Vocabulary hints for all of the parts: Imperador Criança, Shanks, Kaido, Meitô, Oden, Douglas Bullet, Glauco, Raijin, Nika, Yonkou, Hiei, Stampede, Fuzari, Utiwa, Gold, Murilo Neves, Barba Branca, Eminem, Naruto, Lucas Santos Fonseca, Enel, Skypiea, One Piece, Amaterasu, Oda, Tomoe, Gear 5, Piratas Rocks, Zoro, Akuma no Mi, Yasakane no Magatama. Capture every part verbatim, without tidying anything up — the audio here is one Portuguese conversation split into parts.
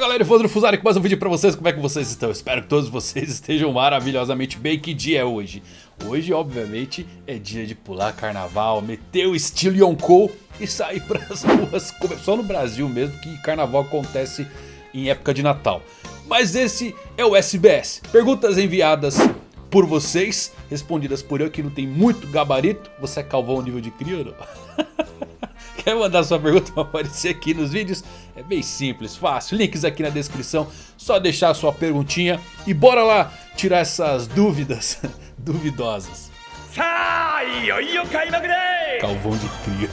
galera, Evandro Fuzari com mais um vídeo pra vocês. Como é que vocês estão? Espero que todos vocês estejam maravilhosamente bem. Que dia é hoje? Hoje, obviamente, é dia de pular carnaval, meter o estilo Yonkou e sair pras ruas. Só no Brasil mesmo que carnaval acontece em época de Natal. Mas esse é o S B S. Perguntas enviadas por vocês, respondidas por eu, que não tem muito gabarito. Você é calvão nível de cria ou não? Quer mandar sua pergunta para aparecer aqui nos vídeos? É bem simples, fácil, links aqui na descrição, só deixar a sua perguntinha e bora lá tirar essas dúvidas duvidosas. Calvão de cria.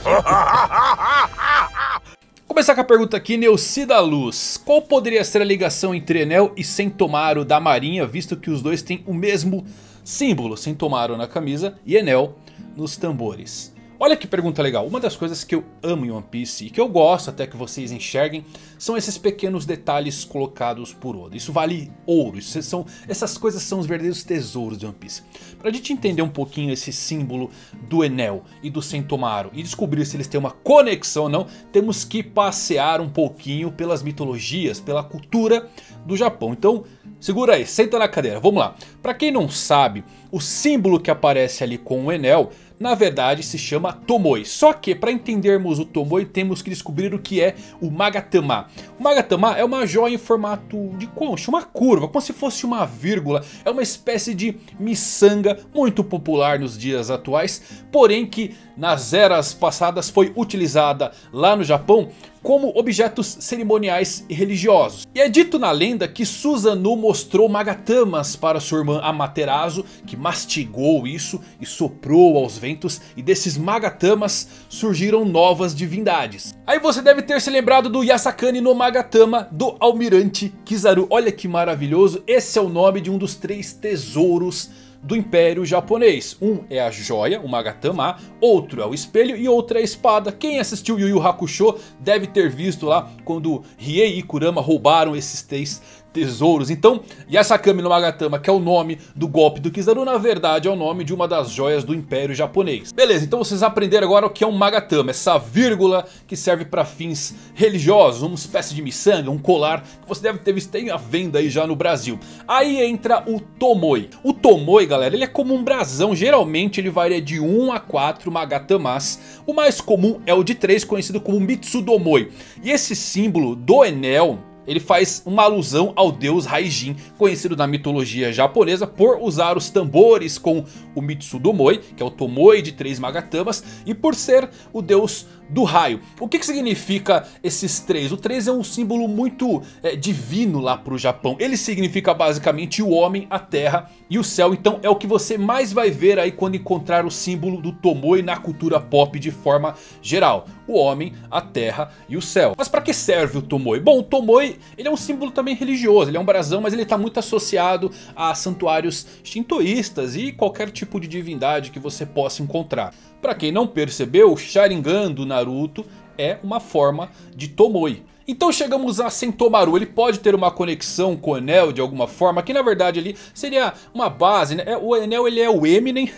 Começar com a pergunta aqui, Neucida Luz. Qual poderia ser a ligação entre Enel e Sentomaru da Marinha, visto que os dois têm o mesmo símbolo, Sentomaru na camisa e Enel nos tambores? Olha que pergunta legal. Uma das coisas que eu amo em One Piece e que eu gosto até que vocês enxerguem são esses pequenos detalhes colocados por Oda. Isso vale ouro, isso são, essas coisas são os verdadeiros tesouros de One Piece. Pra gente entender um pouquinho esse símbolo do Enel e do Sentomaru e descobrir se eles têm uma conexão ou não, temos que passear um pouquinho pelas mitologias, pela cultura do Japão. Então segura aí, senta na cadeira, vamos lá. Pra quem não sabe, o símbolo que aparece ali com o Enel na verdade se chama Tomoe. Só que para entendermos o Tomoe temos que descobrir o que é o Magatama. O Magatama é uma joia em formato de concha, uma curva, como se fosse uma vírgula. É uma espécie de miçanga muito popular nos dias atuais, porém que nas eras passadas foi utilizada lá no Japão como objetos cerimoniais e religiosos. E é dito na lenda que Susanoo mostrou magatamas para sua irmã Amaterasu, que mastigou isso e soprou aos ventos, e desses magatamas surgiram novas divindades. Aí você deve ter se lembrado do Yasakane no Magatama do almirante Kizaru. Olha que maravilhoso, esse é o nome de um dos três tesouros do Império Japonês. Um é a joia, o Magatama, outro é o espelho e outro é a espada. Quem assistiu Yu Yu Hakusho deve ter visto lá quando Hiei e Kurama roubaram esses três tesouros. Então Yasakane no Magatama, que é o nome do golpe do Kizaru, na verdade é o nome de uma das joias do Império Japonês. Beleza, então vocês aprenderam agora o que é um Magatama, essa vírgula que serve para fins religiosos, uma espécie de miçanga, um colar que você deve ter visto, tem à venda aí já no Brasil. Aí entra o Tomoe. O Tomoe, galera, ele é como um brasão, geralmente ele varia de um a quatro Magatamas. O mais comum é o de três, conhecido como Mitsudomoe. E esse símbolo do Enel, ele faz uma alusão ao deus Raijin, conhecido na mitologia japonesa por usar os tambores com o Mitsudomoe, que é o Tomoe de três Magatamas, e por ser o deus do raio. O que que significa esses três? O três é um símbolo muito é, divino lá pro Japão. Ele significa basicamente o homem, a terra e o céu. Então é o que você mais vai ver aí quando encontrar o símbolo do Tomoe na cultura pop de forma geral: o homem, a terra e o céu. Mas para que serve o Tomoe? Bom, o Tomoe ele é um símbolo também religioso, ele é um brasão, mas ele está muito associado a santuários shintoístas e qualquer tipo de divindade que você possa encontrar. Para quem não percebeu, o Sharingan do Naruto é uma forma de Tomoe. Então chegamos a Sentomaru. Ele pode ter uma conexão com o Enel de alguma forma, que na verdade ali seria uma base, né? O Enel ele é o Eminem.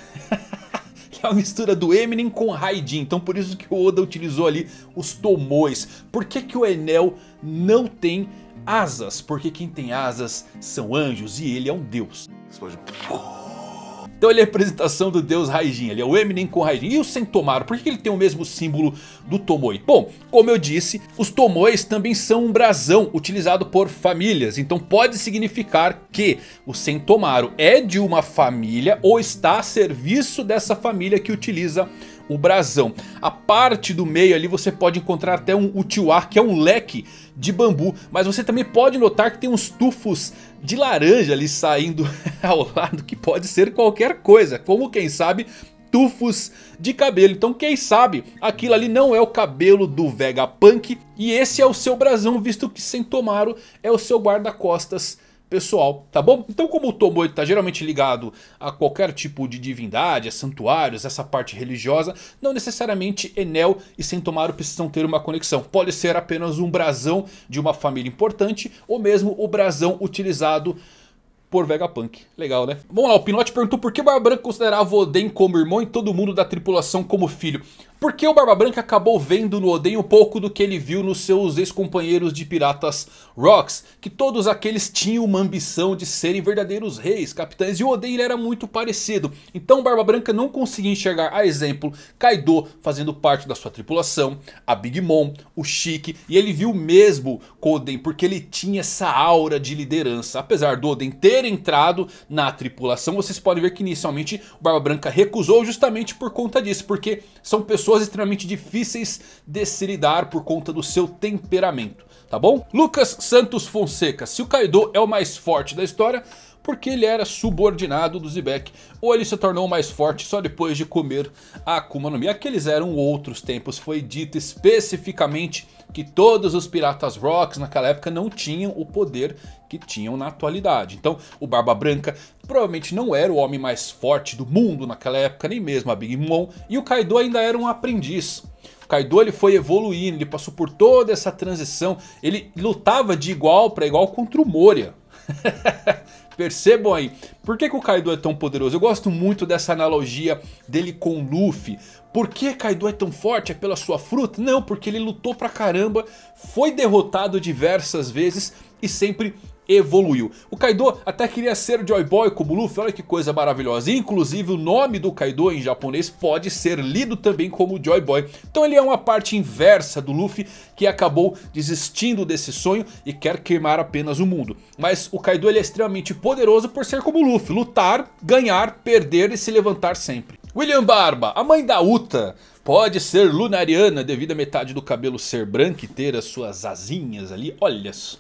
É uma mistura do Eminem com Raijin, então por isso que o Oda utilizou ali os Tomoes. Por que que o Enel não tem asas? Porque quem tem asas são anjos e ele é um deus. Então ele é a representação do deus Raijin, ele é o Eminem com Raijin. E o Sentomaru, por que ele tem o mesmo símbolo do Tomoe? Bom, como eu disse, os Tomoes também são um brasão utilizado por famílias. Então pode significar que o Sentomaru é de uma família ou está a serviço dessa família que utiliza o brasão. A parte do meio ali você pode encontrar até um utiwa, que é um leque de bambu. Mas você também pode notar que tem uns tufos de laranja ali saindo ao lado, que pode ser qualquer coisa, como quem sabe tufos de cabelo. Então quem sabe aquilo ali não é o cabelo do Vegapunk e esse é o seu brasão, visto que Sentomaru é o seu guarda-costas pessoal, tá bom? Então como o Tomoe está geralmente ligado a qualquer tipo de divindade, a santuários, essa parte religiosa, não necessariamente Enel e Sentomaru precisam ter uma conexão. Pode ser apenas um brasão de uma família importante ou mesmo o brasão utilizado por Vegapunk. Legal, né? Vamos lá, o Pinote perguntou por que Barba Branca considerava Oden como irmão e todo mundo da tripulação como filho. porque o Barba Branca acabou vendo no Oden um pouco do que ele viu nos seus ex-companheiros de Piratas Rocks, que todos aqueles tinham uma ambição de serem verdadeiros reis, capitães, e o Oden ele era muito parecido. Então o Barba Branca não conseguia enxergar, a exemplo, Kaido fazendo parte da sua tripulação, a Big Mom, o Chique, e ele viu mesmo com o Oden, porque ele tinha essa aura de liderança. Apesar do Oden ter entrado na tripulação, vocês podem ver que inicialmente o Barba Branca recusou justamente por conta disso, porque são pessoas extremamente difíceis de se lidar por conta do seu temperamento, tá bom? Lucas Santos Fonseca: se o Kaido é o mais forte da história, porque ele era subordinado do Zebek, ou ele se tornou mais forte só depois de comer a Akuma no Mi? Aqueles eram outros tempos. Foi dito especificamente que todos os Piratas Rocks naquela época não tinham o poder que tinham na atualidade. Então o Barba Branca provavelmente não era o homem mais forte do mundo naquela época, nem mesmo a Big Mom, e o Kaido ainda era um aprendiz. Kaido ele foi evoluindo, ele passou por toda essa transição, ele lutava de igual para igual contra o Moria. Percebam aí, por que que o Kaido é tão poderoso? Eu gosto muito dessa analogia dele com Luffy. Por que Kaido é tão forte? É pela sua fruta? Não, porque ele lutou pra caramba, foi derrotado diversas vezes e sempre evoluiu. O Kaido até queria ser Joy Boy como Luffy, olha que coisa maravilhosa. Inclusive o nome do Kaido em japonês pode ser lido também como Joy Boy. Então ele é uma parte inversa do Luffy, que acabou desistindo desse sonho e quer queimar apenas o mundo. Mas o Kaido ele é extremamente poderoso por ser como Luffy: lutar, ganhar, perder e se levantar sempre. William Barba: a mãe da Uta pode ser lunariana devido a metade do cabelo ser branco e ter as suas asinhas ali. Olha só.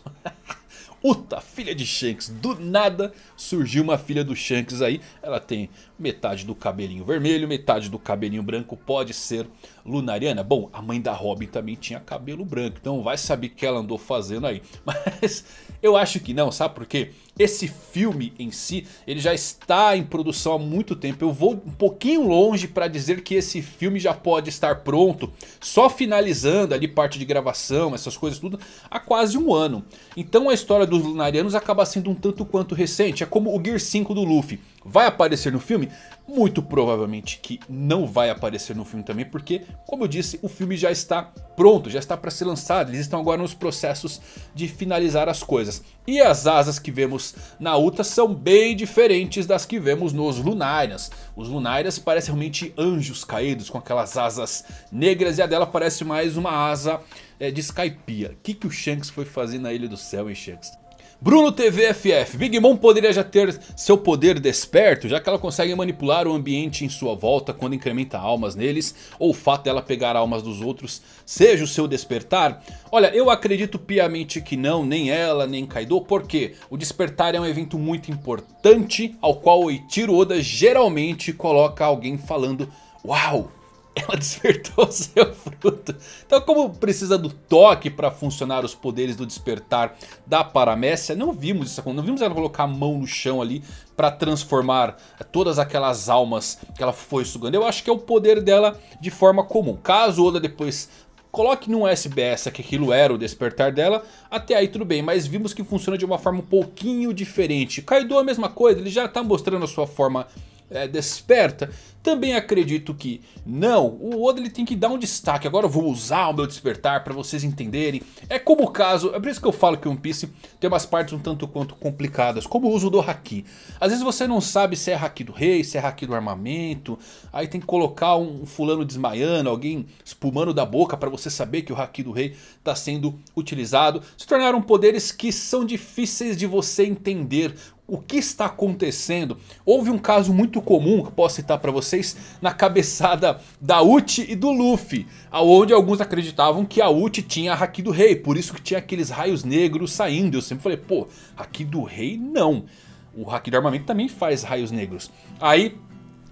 Uta, filha de Shanks. Do nada surgiu uma filha do Shanks aí. Ela tem metade do cabelinho vermelho, metade do cabelinho branco. Pode ser lunariana. Bom, a mãe da Robin também tinha cabelo branco, então vai saber o que ela andou fazendo aí. Mas eu acho que não, sabe por quê? Esse filme em si, ele já está em produção há muito tempo. Eu vou um pouquinho longe para dizer que esse filme já pode estar pronto, só finalizando ali parte de gravação, essas coisas tudo, há quase um ano. Então a história dos Lunarianos acaba sendo um tanto quanto recente. É como o Gear cinco do Luffy. Vai aparecer no filme? Muito provavelmente que não vai aparecer no filme também, porque, como eu disse, o filme já está pronto, já está para ser lançado. Eles estão agora nos processos de finalizar as coisas. E as asas que vemos na Uta são bem diferentes das que vemos nos Lunarians. Os Lunarians parecem realmente anjos caídos, com aquelas asas negras, e a dela parece mais uma asa é, de Skypiea. O que, que o Shanks foi fazer na Ilha do Céu, hein, Shanks? Bruno T V F F: Big Mom poderia já ter seu poder desperto, já que ela consegue manipular o ambiente em sua volta quando incrementa almas neles, ou o fato dela pegar almas dos outros seja o seu despertar? Olha, eu acredito piamente que não, nem ela, nem Kaido, porque o despertar é um evento muito importante, ao qual o Eiichiro Oda geralmente coloca alguém falando: uau, ela despertou seu fruto. Então, como precisa do toque para funcionar os poderes do despertar da paramécia, não vimos isso, não vimos ela colocar a mão no chão ali para transformar todas aquelas almas que ela foi sugando. Eu acho que é o poder dela de forma comum. Caso Oda depois coloque num S B S que aquilo era o despertar dela, até aí tudo bem, mas vimos que funciona de uma forma um pouquinho diferente. Kaido a mesma coisa, ele já está mostrando a sua forma É, desperta. Também acredito que não. O Oda ele tem que dar um destaque: agora eu vou usar o meu despertar para vocês entenderem. É como o caso, é por isso que eu falo que One Piece tem umas partes um tanto quanto complicadas, como o uso do Haki. Às vezes você não sabe se é Haki do rei, se é Haki do armamento, aí tem que colocar um fulano desmaiando, alguém espumando da boca para você saber que o Haki do rei está sendo utilizado. Se tornaram poderes que são difíceis de você entender o que está acontecendo. Houve um caso muito comum que posso citar para vocês na cabeçada da Uchi e do Luffy, onde alguns acreditavam que a Uchi tinha a Haki do rei, por isso que tinha aqueles raios negros saindo. Eu sempre falei: pô, Haki do rei não, o Haki do armamento também faz raios negros. Aí,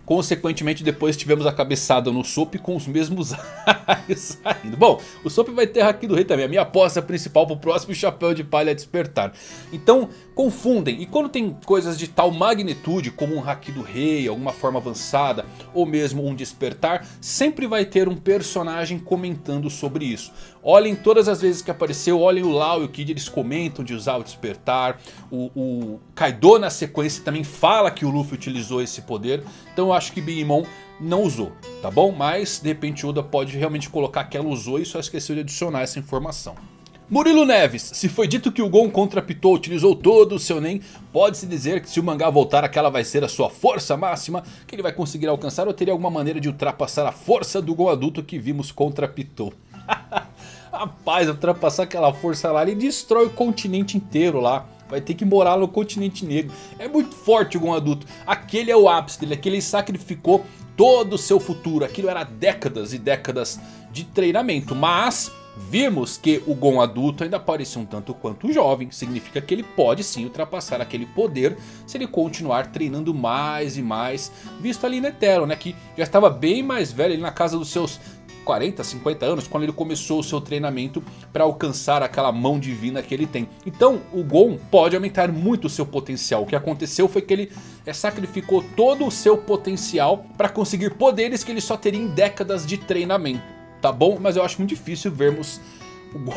consequentemente, depois tivemos a cabeçada no Sop com os mesmos raios saindo. Bom, o Sop vai ter Haki do rei também. A minha aposta principal para o próximo Chapéu de Palha é despertar. Então confundem. E quando tem coisas de tal magnitude, como um Haki do rei, alguma forma avançada, ou mesmo um despertar, sempre vai ter um personagem comentando sobre isso. Olhem todas as vezes que apareceu, olhem o Law e o Kid, eles comentam de usar o despertar. O, o Kaido na sequência também fala que o Luffy utilizou esse poder. Então eu acho que Big Mom não usou, tá bom? Mas de repente Oda pode realmente colocar que ela usou e só esqueceu de adicionar essa informação. Murilo Neves, se foi dito que o Gon contrapitou, utilizou todo o seu Nen, pode-se dizer que se o mangá voltar aquela vai ser a sua força máxima, que ele vai conseguir alcançar, ou teria alguma maneira de ultrapassar a força do Gon adulto que vimos contrapitou? Rapaz, ultrapassar aquela força lá, ele destrói o continente inteiro lá. Vai ter que morar no continente negro. É muito forte o Gon adulto. Aquele é o ápice dele. Aquele sacrificou todo o seu futuro. Aquilo era décadas e décadas de treinamento. Mas vimos que o Gon adulto ainda parece um tanto quanto jovem. Significa que ele pode sim ultrapassar aquele poder se ele continuar treinando mais e mais. Visto ali no Eterno, né? Que já estava bem mais velho, ali na casa dos seus quarenta, cinquenta anos, quando ele começou o seu treinamento para alcançar aquela mão divina que ele tem. Então o Gon pode aumentar muito o seu potencial. O que aconteceu foi que ele sacrificou todo o seu potencial para conseguir poderes que ele só teria em décadas de treinamento, tá bom? Mas eu acho muito difícil vermos o Gon,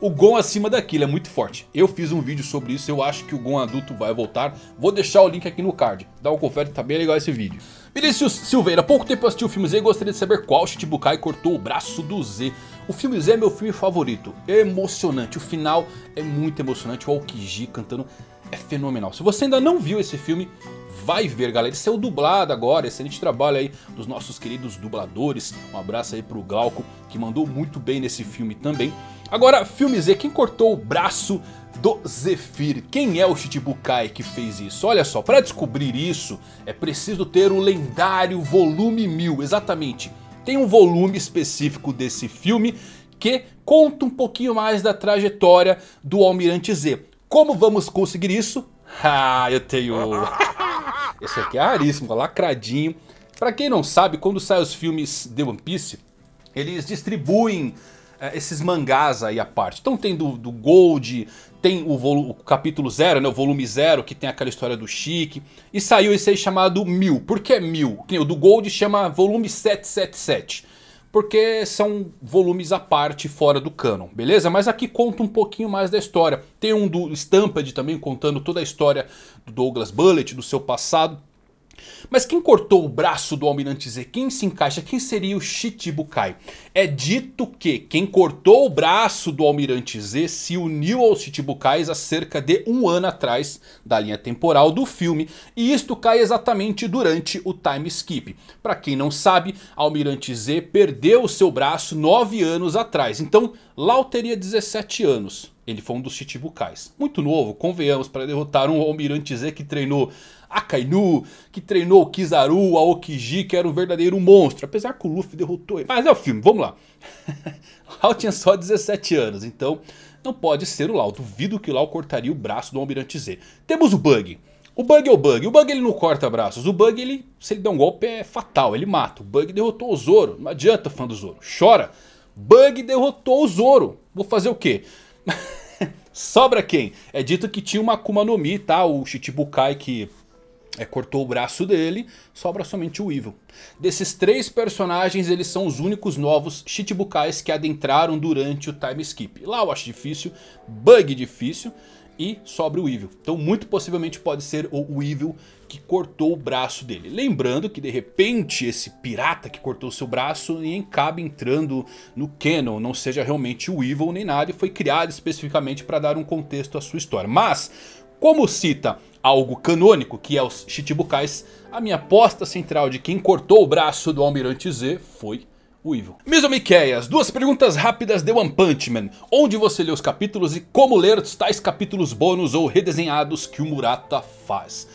o Gon acima daquilo, é muito forte. Eu fiz um vídeo sobre isso, eu acho que o Gon adulto vai voltar. Vou deixar o link aqui no card, dá um confere, tá bem legal esse vídeo. Vinícius Silveira, há pouco tempo eu assisti o filme Z e gostaria de saber qual Shichibukai cortou o braço do Z. O filme Z é meu filme favorito, emocionante, o final é muito emocionante, o Aokiji cantando é fenomenal. Se você ainda não viu esse filme, vai ver, galera. Ele saiu dublado agora, excelente trabalho aí dos nossos queridos dubladores. Um abraço aí pro Glauco, que mandou muito bem nesse filme também. Agora, filme Z, quem cortou o braço do Zephyr? Quem é o Shichibukai que fez isso? Olha só, para descobrir isso é preciso ter o lendário volume mil, exatamente. Tem um volume específico desse filme que conta um pouquinho mais da trajetória do Almirante Z. Como vamos conseguir isso? Ah, eu tenho... Esse aqui é raríssimo, lacradinho. Pra quem não sabe, quando saem os filmes de One Piece, eles distribuem é, esses mangás aí à parte. Então tem do, do Gold, tem o, o capítulo zero, né, o volume zero, que tem aquela história do Chique. E saiu esse aí chamado mil. Por que mil? O do Gold chama volume sete sete sete. Porque são volumes à parte, fora do canon, beleza? Mas aqui conta um pouquinho mais da história. Tem um do Stampede também, contando toda a história do Douglas Bullet, do seu passado. Mas quem cortou o braço do Almirante Z? Quem se encaixa? Quem seria o Shichibukai? É dito que quem cortou o braço do Almirante Z se uniu aos Shichibukais há cerca de um ano atrás da linha temporal do filme. E isto cai exatamente durante o time skip. Pra quem não sabe, Almirante Z perdeu o seu braço nove anos atrás. Então Law teria dezessete anos. Ele foi um dos Shichibukais. Muito novo, convenhamos, para derrotar um Almirante Z que treinou Akainu, que treinou o Kizaru, a Aokiji, que era um verdadeiro monstro. Apesar que o Luffy derrotou ele. Mas é o filme, vamos lá. Law tinha só dezessete anos, então não pode ser o Law. Duvido que o Law cortaria o braço do Almirante Z. Temos o Bug. O Bug é o Bug. O Bug ele não corta braços. O Bug, ele, se ele der um golpe, é fatal. Ele mata. O Bug derrotou o Zoro. Não adianta, fã do Zoro. Chora. Bug derrotou o Zoro. Vou fazer o quê? Sobra quem? É dito que tinha uma Akuma no Mi, tá? O Shichibukai que é, cortou o braço dele. Sobra somente o Weevil. Desses três personagens, eles são os únicos novos Shichibukais que adentraram durante o time skip. Law eu acho difícil, Bug difícil e sobra o Weevil. Então muito possivelmente pode ser o Weevil que cortou o braço dele. Lembrando que de repente esse pirata que cortou seu braço nem cabe entrando no canon, não seja realmente o Weevil nem nada, e foi criado especificamente para dar um contexto à sua história. Mas como cita algo canônico, que é os Shichibukais, a minha aposta central de quem cortou o braço do Almirante Z foi o Weevil. Miso Miqueias, duas perguntas rápidas de One Punch Man. Onde você lê os capítulos e como ler os tais capítulos bônus ou redesenhados que o Murata faz?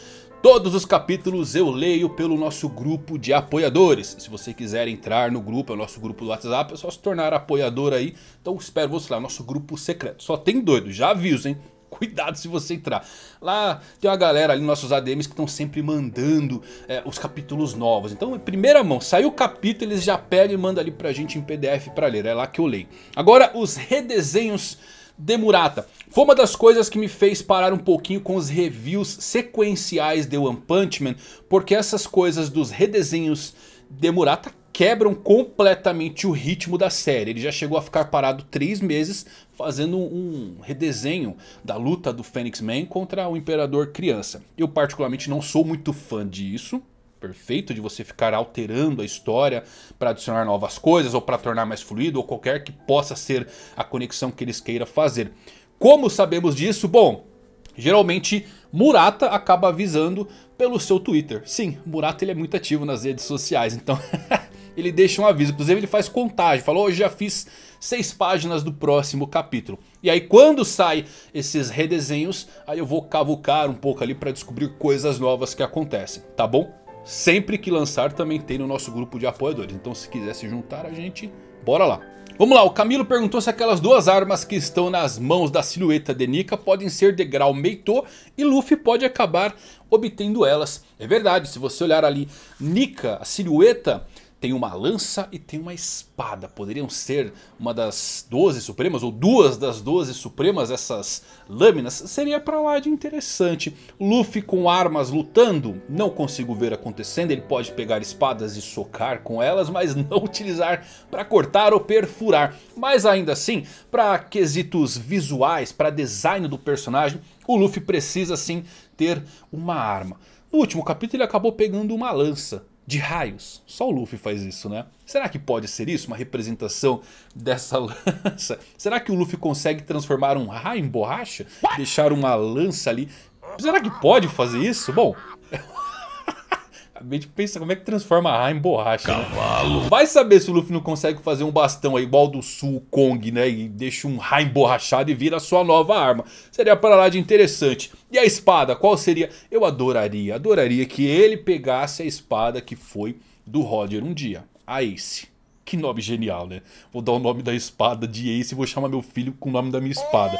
Todos os capítulos eu leio pelo nosso grupo de apoiadores. Se você quiser entrar no grupo, é o nosso grupo do WhatsApp, é só se tornar apoiador aí. Então espero você lá, nosso grupo secreto. Só tem doido, já aviso, hein? Cuidado se você entrar. Lá tem uma galera ali, nossos A D Ms, que estão sempre mandando é, os capítulos novos. Então, em primeira mão, saiu o capítulo, eles já pegam e mandam ali pra gente em P D F pra ler. É lá que eu leio. Agora, os redesenhos de Murata. Foi uma das coisas que me fez parar um pouquinho com os reviews sequenciais de One Punch Man, porque essas coisas dos redesenhos de Murata quebram completamente o ritmo da série. Ele já chegou a ficar parado três meses fazendo um redesenho da luta do Fênix Man contra o Imperador Criança. Eu particularmente não sou muito fã disso, perfeito de você ficar alterando a história para adicionar novas coisas ou para tornar mais fluido ou qualquer que possa ser a conexão que eles queiram fazer. Como sabemos disso? Bom, geralmente Murata acaba avisando pelo seu Twitter. Sim, Murata ele é muito ativo nas redes sociais, então ele deixa um aviso. Inclusive ele faz contagem, falou, hoje já fiz seis páginas do próximo capítulo. E aí quando sai esses redesenhos, aí eu vou cavucar um pouco ali para descobrir coisas novas que acontecem, tá bom? Sempre que lançar também tem no nosso grupo de apoiadores, então se quiser se juntar a gente, bora lá. Vamos lá, o Camilo perguntou se aquelas duas armas que estão nas mãos da silhueta de Nika podem ser de grau Meitô e Luffy pode acabar obtendo elas. É verdade, se você olhar ali, Nika, a silhueta, tem uma lança e tem uma espada. Poderiam ser uma das doze supremas ou duas das doze supremas essas lâminas. Seria pra lá de interessante. Luffy com armas lutando, não consigo ver acontecendo. Ele pode pegar espadas e socar com elas, mas não utilizar pra cortar ou perfurar. Mas ainda assim, pra quesitos visuais, pra design do personagem, o Luffy precisa sim ter uma arma. No último capítulo ele acabou pegando uma lança de raios, só o Luffy faz isso, né? Será que pode ser isso, uma representação dessa lança? Será que o Luffy consegue transformar um raio em borracha? Deixar uma lança ali? Será que pode fazer isso? Bom, a gente pensa como é que transforma raio em borracha, né? Cavalo. Vai saber se o Luffy não consegue fazer um bastão aí, igual do Sul Kong, né? E deixa um raio emborrachado e vira a sua nova arma. Seria para lá de interessante. E a espada, qual seria? Eu adoraria, adoraria que ele pegasse a espada que foi do Roger um dia. A Ace. Que nome genial, né? Vou dar o nome da espada de Ace e vou chamar meu filho com o nome da minha espada.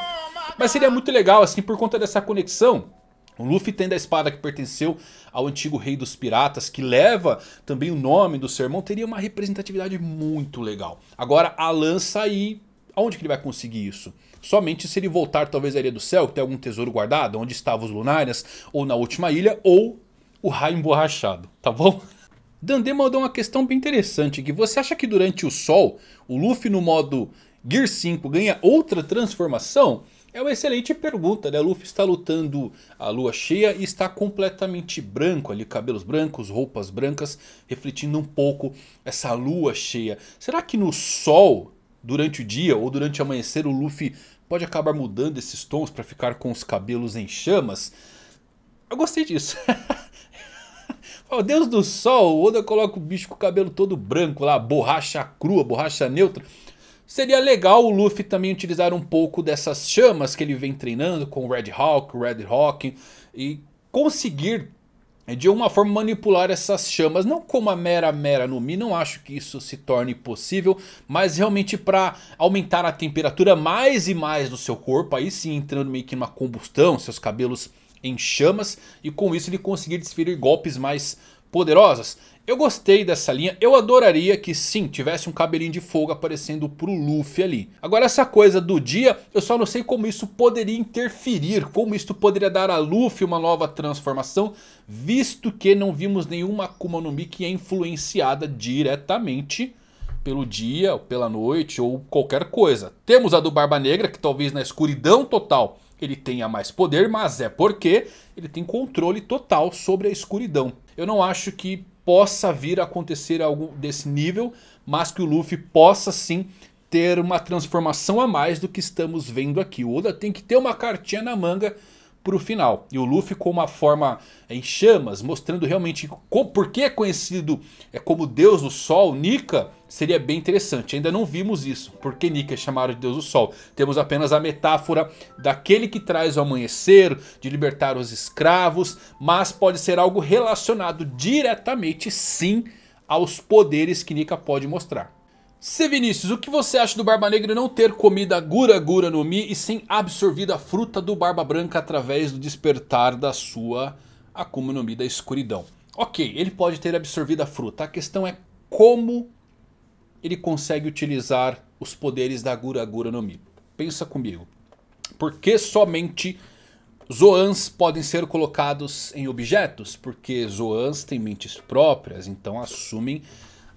Mas seria muito legal, assim, por conta dessa conexão. O Luffy tendo a espada que pertenceu ao antigo rei dos piratas, que leva também o nome do seu irmão, teria uma representatividade muito legal. Agora, a lança aí, aonde que ele vai conseguir isso? Somente se ele voltar talvez à Ilha do Céu, que tem algum tesouro guardado, onde estavam os Lunarianos, ou na última ilha, ou o raio emborrachado, tá bom? Dandê mandou uma questão bem interessante aqui. Você acha que durante o sol, o Luffy no modo Gear cinco ganha outra transformação? É uma excelente pergunta, né? O Luffy está lutando a lua cheia e está completamente branco ali, cabelos brancos, roupas brancas, refletindo um pouco essa lua cheia. Será que no sol, durante o dia ou durante o amanhecer, o Luffy pode acabar mudando esses tons para ficar com os cabelos em chamas? Eu gostei disso. Oh, Deus do Sol, o Oda coloca o bicho com o cabelo todo branco lá, borracha crua, borracha neutra. Seria legal o Luffy também utilizar um pouco dessas chamas que ele vem treinando com o Red Hawk, Red Hawking, e conseguir de alguma forma manipular essas chamas, não como a mera mera no Mi, não acho que isso se torne possível, mas realmente para aumentar a temperatura mais e mais do seu corpo, aí sim entrando meio que numa combustão, seus cabelos em chamas, e com isso ele conseguir desferir golpes mais poderosas. Eu gostei dessa linha, eu adoraria que sim, tivesse um cabelinho de fogo aparecendo pro Luffy ali. Agora essa coisa do dia, eu só não sei como isso poderia interferir, como isso poderia dar a Luffy uma nova transformação, visto que não vimos nenhuma Akuma no Mi que é influenciada diretamente pelo dia, ou pela noite, ou qualquer coisa. Temos a do Barba Negra, que talvez na escuridão total ele tenha mais poder, mas é porque ele tem controle total sobre a escuridão. Eu não acho que possa vir a acontecer algo desse nível, mas que o Luffy possa sim ter uma transformação a mais do que estamos vendo aqui. O Oda tem que ter uma cartinha na manga pro final. E o Luffy com uma forma em chamas, mostrando realmente porque é conhecido como Deus do Sol, Nika, seria bem interessante. Ainda não vimos isso, porque Nika é chamado de Deus do Sol. Temos apenas a metáfora daquele que traz o amanhecer, de libertar os escravos, mas pode ser algo relacionado diretamente sim aos poderes que Nika pode mostrar. Se Vinícius, o que você acha do Barba Negra não ter comido a Gura Gura no Mi e sim absorvido a fruta do Barba Branca através do despertar da sua Akuma no Mi da escuridão? Ok, ele pode ter absorvido a fruta, a questão é como ele consegue utilizar os poderes da Gura Gura no Mi. Pensa comigo, porque somente Zoans podem ser colocados em objetos? Porque Zoans têm mentes próprias, então assumem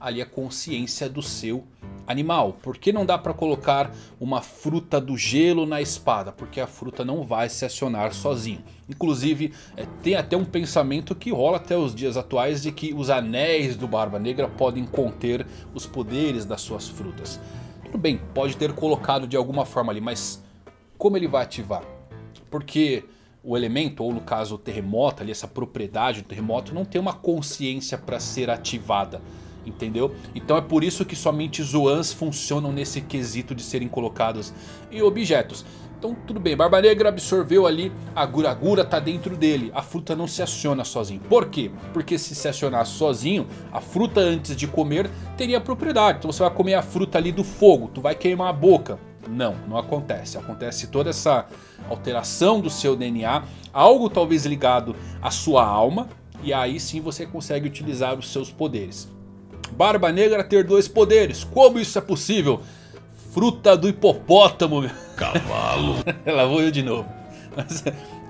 ali a consciência do seu animal. Por que não dá para colocar uma fruta do gelo na espada? Porque a fruta não vai se acionar sozinha. Inclusive, é, tem até um pensamento que rola até os dias atuais de que os anéis do Barba Negra podem conter os poderes das suas frutas. Tudo bem, pode ter colocado de alguma forma ali, mas como ele vai ativar? Porque o elemento, ou no caso o terremoto, ali, essa propriedade do terremoto, não tem uma consciência para ser ativada. Entendeu? Então é por isso que somente Zoans funcionam nesse quesito de serem colocados em objetos. Então tudo bem, Barba Negra absorveu ali, a Guragura tá dentro dele. A fruta não se aciona sozinho. Por quê? Porque se se acionar sozinho, a fruta antes de comer teria propriedade. Então você vai comer a fruta ali do fogo, tu vai queimar a boca. Não, não acontece. Acontece toda essa alteração do seu D N A, algo talvez ligado à sua alma. E aí sim você consegue utilizar os seus poderes. Barba Negra ter dois poderes, como isso é possível? Fruta do hipopótamo, meu. Cavalo. Lá vou eu de novo. Mas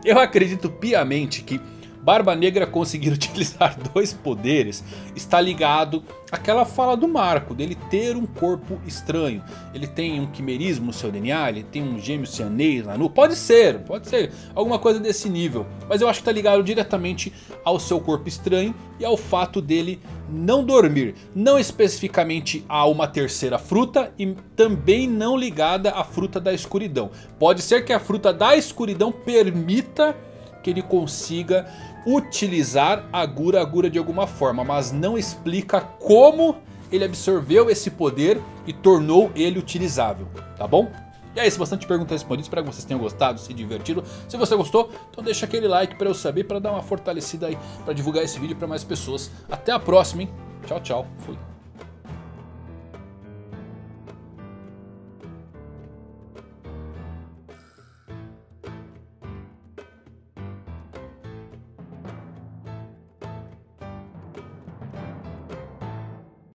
eu acredito piamente que Barba Negra conseguir utilizar dois poderes está ligado àquela fala do Marco, dele ter um corpo estranho. Ele tem um quimerismo no seu D N A, ele tem um gêmeo cianês na nuca. Pode ser, pode ser, alguma coisa desse nível. Mas eu acho que está ligado diretamente ao seu corpo estranho e ao fato dele não dormir. Não especificamente a uma terceira fruta e também não ligada à fruta da escuridão. Pode ser que a fruta da escuridão permita que ele consiga utilizar a Guragura de alguma forma, mas não explica como ele absorveu esse poder e tornou ele utilizável, tá bom? E é isso, bastante perguntas respondidas, espero que vocês tenham gostado, se divertido. Se você gostou, então deixa aquele like para eu saber, para dar uma fortalecida aí, para divulgar esse vídeo para mais pessoas. Até a próxima, hein? Tchau, tchau, fui.